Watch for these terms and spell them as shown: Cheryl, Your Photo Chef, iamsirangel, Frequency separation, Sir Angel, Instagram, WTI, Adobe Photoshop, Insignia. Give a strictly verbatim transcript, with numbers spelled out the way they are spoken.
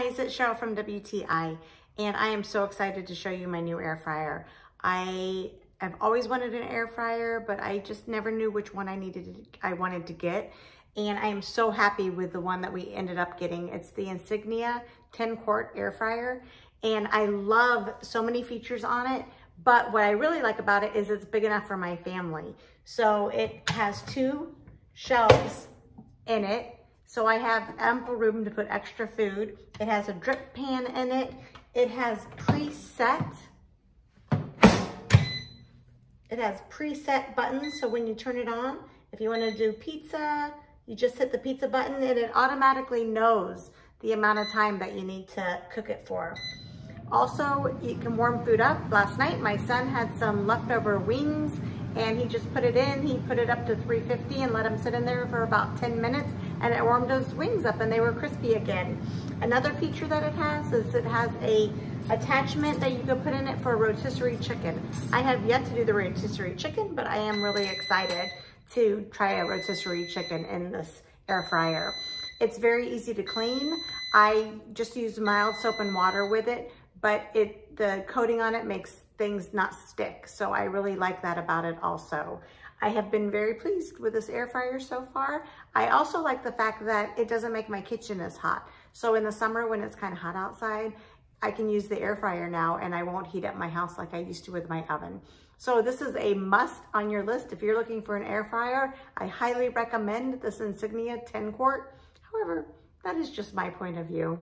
guys, it's Cheryl from W T I, and I am so excited to show you my new air fryer. I have always wanted an air fryer, but I just never knew which one I needed, to, I wanted to get. And I am so happy with the one that we ended up getting. It's the Insignia ten quart air fryer. And I love so many features on it, but what I really like about it is it's big enough for my family. So it has two shelves in it. So I have ample room to put extra food. It has a drip pan in it. It has preset. It has preset buttons. So when you turn it on, if you want to do pizza, you just hit the pizza button and it automatically knows the amount of time that you need to cook it for. Also, you can warm food up. Last night, my son had some leftover wings and he just put it in. He put it up to three fifty and let them sit in there for about ten minutes, and it warmed those wings up and they were crispy again. Another feature that it has is it has a attachment that you can put in it for a rotisserie chicken. I have yet to do the rotisserie chicken, but I am really excited to try a rotisserie chicken in this air fryer. It's very easy to clean. I just use mild soap and water with it, but it the coating on it makes things not stick. So I really like that about it also. I have been very pleased with this air fryer so far. I also like the fact that it doesn't make my kitchen as hot. So in the summer when it's kind of hot outside, I can use the air fryer now and I won't heat up my house like I used to with my oven. So this is a must on your list. If you're looking for an air fryer, I highly recommend this Insignia ten quart. However, that is just my point of view.